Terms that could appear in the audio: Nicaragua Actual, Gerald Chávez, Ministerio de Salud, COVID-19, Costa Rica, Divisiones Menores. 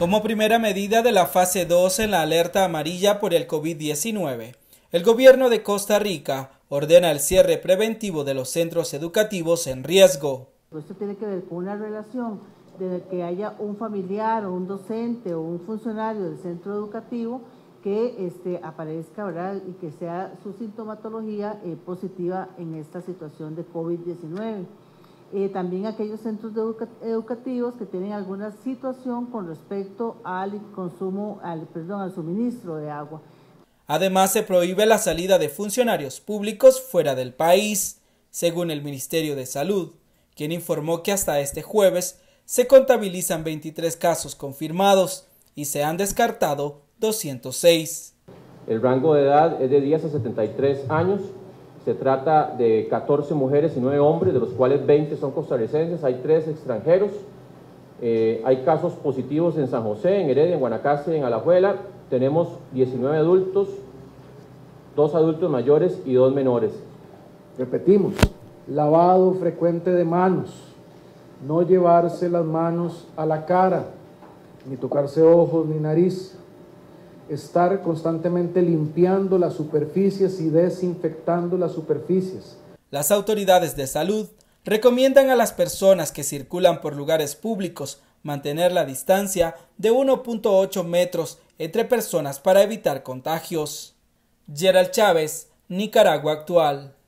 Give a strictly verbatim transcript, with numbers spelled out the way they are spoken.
Como primera medida de la fase dos en la alerta amarilla por el COVID diecinueve, el gobierno de Costa Rica ordena el cierre preventivo de los centros educativos en riesgo. Esto tiene que ver con una relación de que haya un familiar o un docente o un funcionario del centro educativo que este, aparezca, ¿verdad?, y que sea su sintomatología eh, positiva en esta situación de COVID diecinueve. Eh, también aquellos centros educa educativos que tienen alguna situación con respecto al consumo, al, perdón, al suministro de agua. Además, se prohíbe la salida de funcionarios públicos fuera del país, según el Ministerio de Salud, quien informó que hasta este jueves se contabilizan veintitrés casos confirmados y se han descartado doscientos seis. El rango de edad es de diez a setenta y tres años. Se trata de catorce mujeres y nueve hombres, de los cuales veinte son costarricenses, hay tres extranjeros. Eh, hay casos positivos en San José, en Heredia, en Guanacaste, en Alajuela. Tenemos diecinueve adultos, dos adultos mayores y dos menores. Repetimos, lavado frecuente de manos, no llevarse las manos a la cara, ni tocarse ojos ni nariz. Estar constantemente limpiando las superficies y desinfectando las superficies. Las autoridades de salud recomiendan a las personas que circulan por lugares públicos mantener la distancia de uno punto ocho metros entre personas para evitar contagios. Gerald Chávez, Nicaragua Actual.